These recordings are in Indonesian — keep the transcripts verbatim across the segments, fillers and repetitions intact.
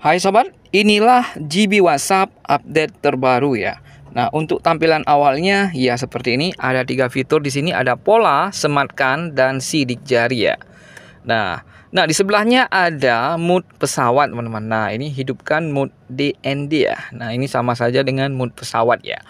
Hai sobat, inilah G B WhatsApp update terbaru ya. Nah, untuk tampilan awalnya ya seperti ini, ada tiga fitur di sini, ada pola, sematkan dan sidik jari ya. Nah, nah di sebelahnya ada mode pesawat, teman-teman. Nah, ini hidupkan mode D N D ya. Nah, ini sama saja dengan mode pesawat ya.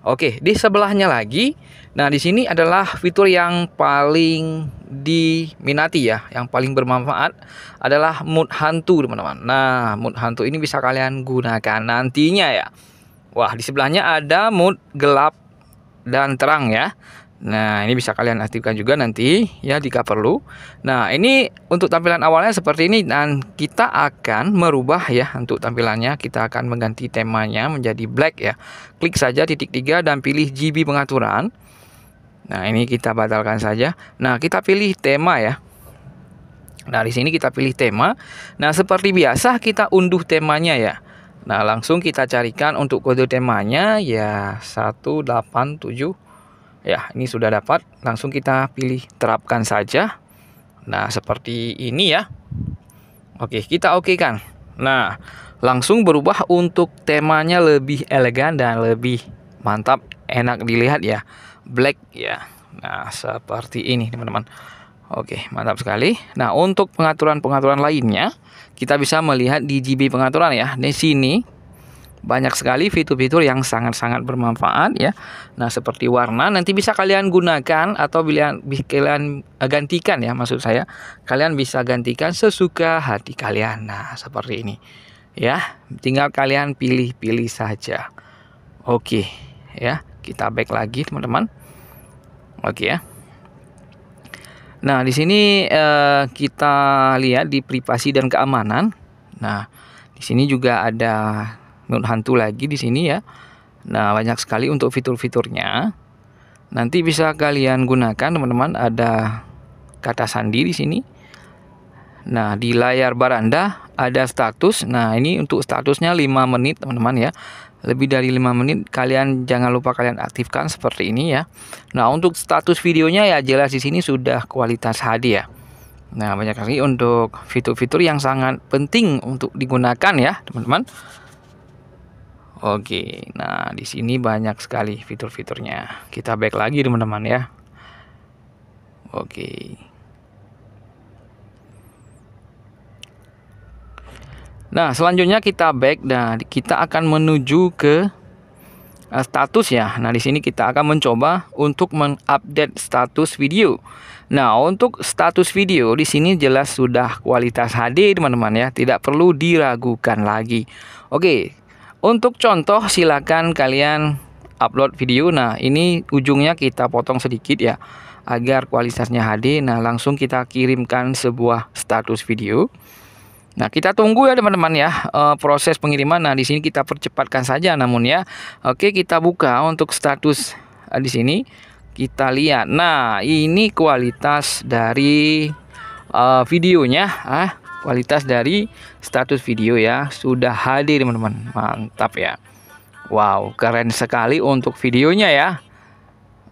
Oke, di sebelahnya lagi. Nah, di sini adalah fitur yang paling diminati ya, yang paling bermanfaat adalah mode hantu, teman-teman. Nah, mode hantu ini bisa kalian gunakan nantinya ya. Wah, di sebelahnya ada mode gelap dan terang ya. Nah, ini bisa kalian aktifkan juga nanti ya jika perlu. Nah, ini untuk tampilan awalnya seperti ini dan kita akan merubah ya untuk tampilannya. Kita akan mengganti temanya menjadi black ya. Klik saja titik tiga dan pilih G B pengaturan. Nah, ini kita batalkan saja. Nah, kita pilih tema ya. Nah, di sini kita pilih tema. Nah, seperti biasa kita unduh temanya ya. Nah, langsung kita carikan untuk kode temanya ya satu delapan tujuh. Ya, ini sudah dapat. Langsung kita pilih terapkan saja. Nah, seperti ini ya. Oke, kita okekan. Nah, langsung berubah untuk temanya lebih elegan dan lebih mantap, enak dilihat ya. Black ya. Nah, seperti ini teman-teman. Oke, mantap sekali. Nah, untuk pengaturan-pengaturan lainnya kita bisa melihat di G B pengaturan ya. Di sini banyak sekali fitur-fitur yang sangat-sangat bermanfaat ya. Nah, seperti warna nanti bisa kalian gunakan atau kalian kalian gantikan ya, maksud saya. Kalian bisa gantikan sesuka hati kalian. Nah, seperti ini. Ya, tinggal kalian pilih-pilih saja. Oke, ya. Kita back lagi teman-teman. Oke ya. Nah, di sini eh, kita lihat di privasi dan keamanan. Nah, di sini juga ada mode hantu lagi di sini ya. Nah, banyak sekali untuk fitur-fiturnya. Nanti bisa kalian gunakan teman-teman, ada kata sandi di sini. Nah, di layar baranda ada status. Nah, ini untuk statusnya lima menit teman-teman ya. Lebih dari lima menit kalian jangan lupa kalian aktifkan seperti ini ya. Nah, untuk status videonya ya jelas di sini sudah kualitas H D ya. Nah, banyak sekali untuk fitur-fitur yang sangat penting untuk digunakan ya, teman-teman. Oke, nah di sini banyak sekali fitur-fiturnya. Kita back lagi teman-teman ya. Oke. Nah, selanjutnya kita back dan kita akan menuju ke uh, status ya. Nah, di sini kita akan mencoba untuk mengupdate status video. Nah, untuk status video di sini jelas sudah kualitas H D, teman-teman ya, tidak perlu diragukan lagi. Oke. Untuk contoh silakan kalian upload video. Nah, ini ujungnya kita potong sedikit ya agar kualitasnya H D. Nah, langsung kita kirimkan sebuah status video. Nah, kita tunggu ya teman-teman ya e, proses pengiriman. Nah, di sini kita percepatkan saja namun ya. Oke, kita buka untuk status e, di sini. Kita lihat. Nah, ini kualitas dari e, videonya. Ah, kualitas dari status video ya. Sudah H D teman-teman. Mantap ya. Wow, keren sekali untuk videonya ya.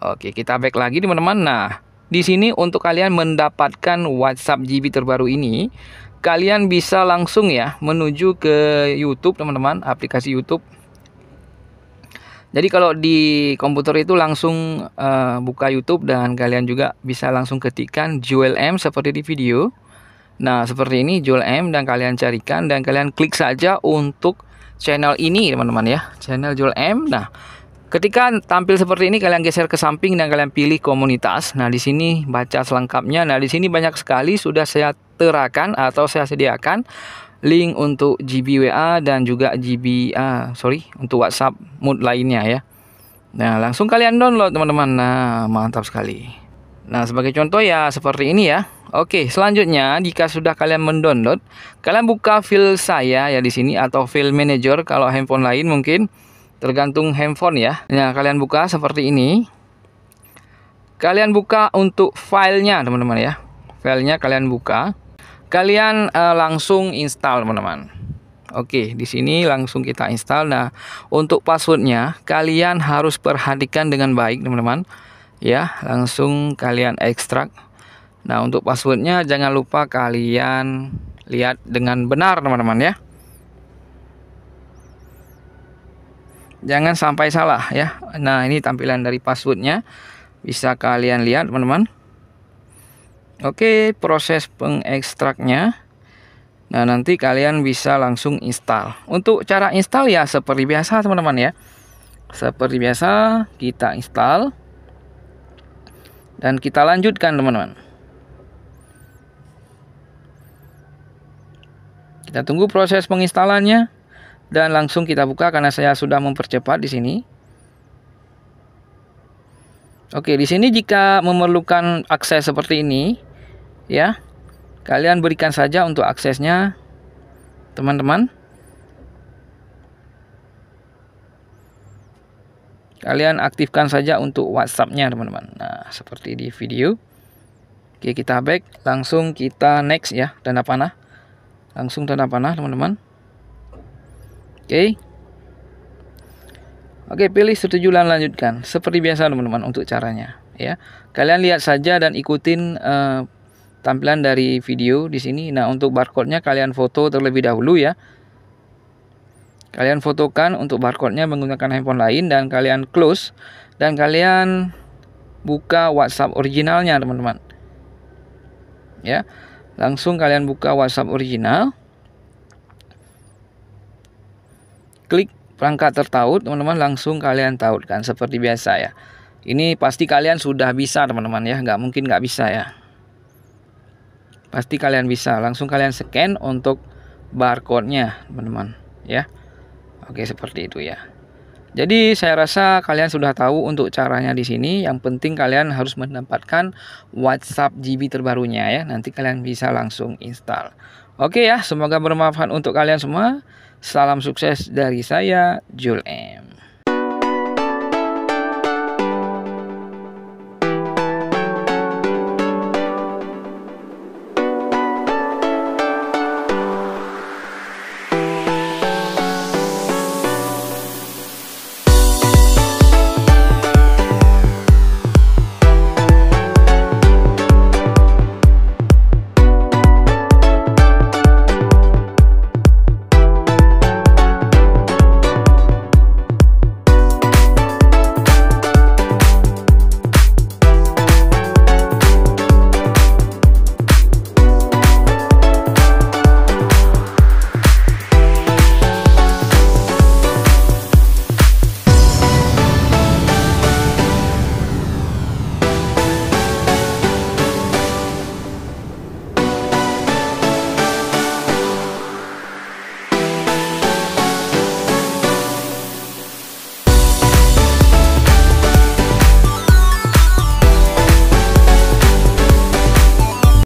Oke, kita back lagi teman-teman. Nah, di sini untuk kalian mendapatkan WhatsApp G B terbaru ini, kalian bisa langsung ya menuju ke YouTube teman-teman, aplikasi YouTube. Jadi kalau di komputer itu langsung uh, buka YouTube dan kalian juga bisa langsung ketikkan Zoel M seperti di video. Nah, seperti ini Zoel M dan kalian carikan dan kalian klik saja untuk channel ini teman-teman ya, channel Zoel M. Nah, ketika tampil seperti ini kalian geser ke samping dan kalian pilih komunitas. Nah, di sini baca selengkapnya. Nah, di sini banyak sekali sudah saya terakan atau saya sediakan link untuk G B W A dan juga G B ah, sorry untuk WhatsApp mode lainnya ya. Nah, langsung kalian download teman-teman. Nah, mantap sekali. Nah, sebagai contoh ya seperti ini ya. Oke, selanjutnya jika sudah kalian mendownload, kalian buka file saya ya di sini atau file manager kalau handphone lain mungkin. Tergantung handphone ya. Nah, kalian buka seperti ini. Kalian buka untuk filenya teman-teman ya. Filenya kalian buka. Kalian eh, langsung install teman-teman. Oke, di sini langsung kita install. Nah, untuk passwordnya kalian harus perhatikan dengan baik teman-teman. Ya, langsung kalian ekstrak. Nah, untuk passwordnya jangan lupa kalian lihat dengan benar teman-teman ya. jangan sampai salah ya. Nah, ini tampilan dari passwordnya, bisa kalian lihat teman-teman. Oke, proses pengekstraknya. Nah, nanti kalian bisa langsung install. Untuk cara install ya seperti biasa teman-teman ya, seperti biasa kita install dan kita lanjutkan teman-teman. Kita tunggu proses penginstalannya dan langsung kita buka karena saya sudah mempercepat di sini. Oke, di sini jika memerlukan akses seperti ini ya, kalian berikan saja untuk aksesnya teman-teman. Kalian aktifkan saja untuk WhatsApp-nya teman-teman. Nah, seperti di video. Oke, kita back, langsung kita next ya, tanda panah. Langsung tanda panah teman-teman. Oke. Oke, pilih setuju dan lanjutkan. Seperti biasa teman-teman untuk caranya ya. Kalian lihat saja dan ikutin eh, tampilan dari video di sini. Nah, untuk barcode-nya kalian foto terlebih dahulu ya. Kalian fotokan untuk barcode-nya menggunakan handphone lain dan kalian close dan kalian buka WhatsApp originalnya teman-teman. Ya. Langsung kalian buka WhatsApp original. Klik perangkat tertaut, teman-teman, langsung kalian tautkan seperti biasa ya. Ini pasti kalian sudah bisa, teman-teman ya, nggak mungkin nggak bisa ya. Pasti kalian bisa, langsung kalian scan untuk barcode-nya, teman-teman ya. Oke, seperti itu ya. Jadi saya rasa kalian sudah tahu untuk caranya di sini. Yang penting kalian harus mendapatkan WhatsApp G B terbarunya ya. Nanti kalian bisa langsung install. Oke ya, semoga bermanfaat untuk kalian semua. Salam sukses dari saya, Zoel M.